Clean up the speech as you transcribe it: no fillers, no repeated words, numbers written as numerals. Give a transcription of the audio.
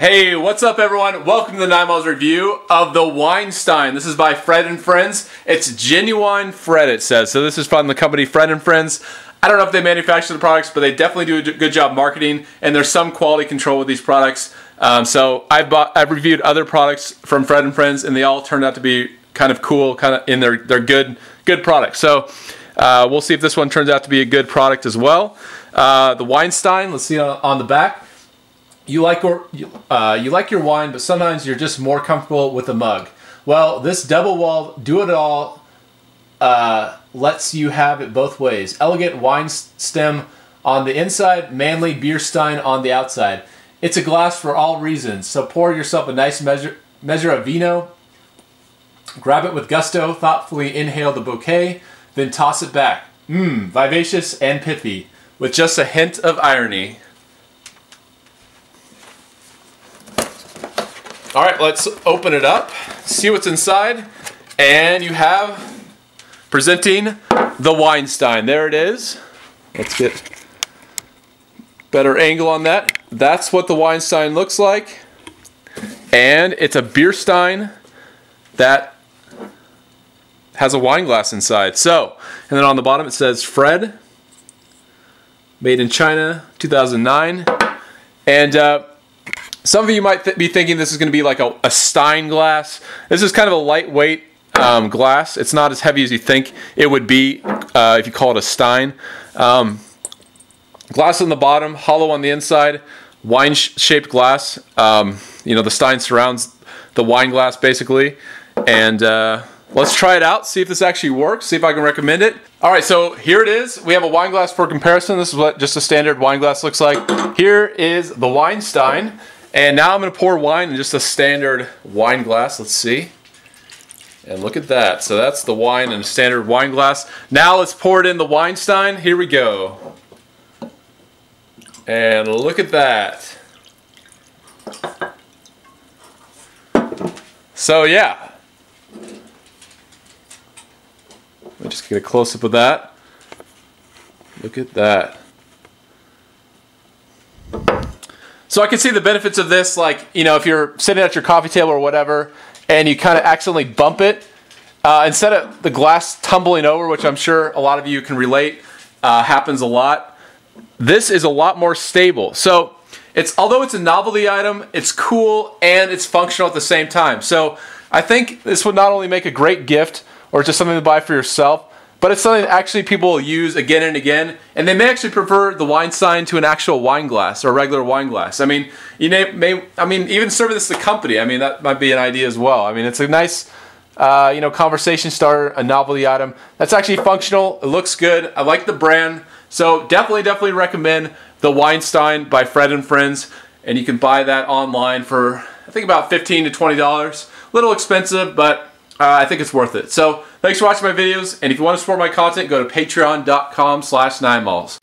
Hey, what's up everyone? Welcome to the 9malls review of the Weinstein. This is by Fred and Friends. It's genuine Fred, it says. So this is from the company Fred and Friends. I don't know if they manufacture the products, but they definitely do a good job marketing, and there's some quality control with these products. So I've reviewed other products from Fred and Friends, and they all turned out to be kind of cool, kind of in their good products. So we'll see if this one turns out to be a good product as well. The Weinstein, let's see on the back. You like your wine, but sometimes you're just more comfortable with a mug. Well, this double-walled do-it-all lets you have it both ways. Elegant wine stem on the inside, manly beer stein on the outside. It's a glass for all reasons. So pour yourself a nice measure of vino, grab it with gusto, thoughtfully inhale the bouquet, then toss it back. Mmm, vivacious and pithy, with just a hint of irony. All right, let's open it up, see what's inside, and you have presenting the Weinstein. There it is. Let's get better angle on that. That's what the Weinstein looks like, and it's a beer stein that has a wine glass inside. So, and then on the bottom it says Fred, made in China, 2009, and some of you might be thinking this is going to be like a stein glass. This is kind of a lightweight glass. It's not as heavy as you think it would be if you call it a stein. Glass on the bottom, hollow on the inside, wine-shaped glass. You know, the stein surrounds the wine glass basically. And let's try it out, see if this actually works, see if I can recommend it. All right, so here it is. We have a wine glass for comparison. This is what just a standard wine glass looks like. Here is the Weinstein. And now I'm going to pour wine in just a standard wine glass. Let's see. And look at that. So that's the wine in a standard wine glass. Now let's pour it in the Weinstein. Here we go. And look at that. So yeah. Let me just get a close-up of that. Look at that. So I can see the benefits of this, like, you know, if you're sitting at your coffee table or whatever, and you kind of accidentally bump it, instead of the glass tumbling over, which I'm sure a lot of you can relate, happens a lot, this is a lot more stable. So it's, although it's a novelty item, it's cool and it's functional at the same time. So I think this would not only make a great gift or just something to buy for yourself, but it's something that actually people will use again and again, and they may actually prefer the Weinstein to an actual wine glass or a regular wine glass. I mean, you may, I mean, even serving this to the company, I mean, that might be an idea as well. I mean, it's a nice, you know, conversation starter, a novelty item that's actually functional. It looks good. I like the brand, so definitely recommend the Weinstein by Fred and Friends, and you can buy that online for I think about $15 to $20. A little expensive, but I think it's worth it. So thanks for watching my videos, and if you want to support my content, go to patreon.com/9malls.